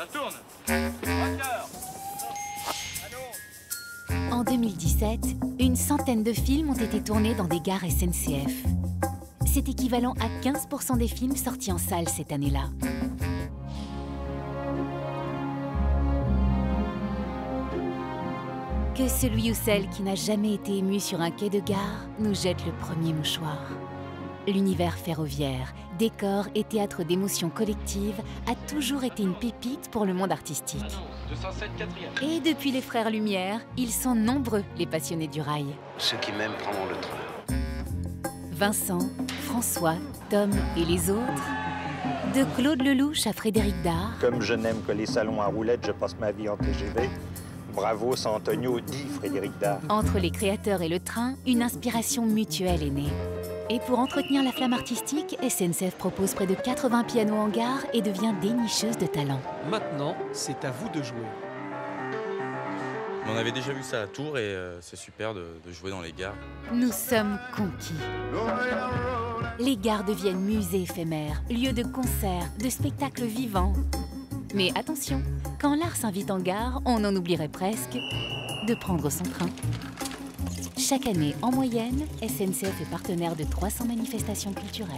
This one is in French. Ça tourne. En 2017, une centaine de films ont été tournés dans des gares SNCF. C'est équivalent à 15% des films sortis en salle cette année-là. Que celui ou celle qui n'a jamais été ému sur un quai de gare nous jette le premier mouchoir. L'univers ferroviaire, décor et théâtre d'émotions collectives, a toujours été une pépite pour le monde artistique. Et depuis les Frères Lumière, ils sont nombreux les passionnés du rail. Ceux qui m'aiment prendront le train. Vincent, François, Tom et les autres, de Claude Lelouch à Frédéric Dard. Comme je n'aime que les salons à roulettes, je passe ma vie en TGV. Bravo Saint-Antonio, dit Frédéric Dard. Entre les créateurs et le train, une inspiration mutuelle est née. Et pour entretenir la flamme artistique, SNCF propose près de 80 pianos en gare et devient dénicheuse de talent. Maintenant, c'est à vous de jouer. On avait déjà vu ça à Tours et c'est super de jouer dans les gares. Nous sommes conquis. Les gares deviennent musées éphémères, lieux de concerts, de spectacles vivants. Mais attention, quand l'art s'invite en gare, on en oublierait presque de prendre son train. Chaque année, en moyenne, SNCF est partenaire de 300 manifestations culturelles.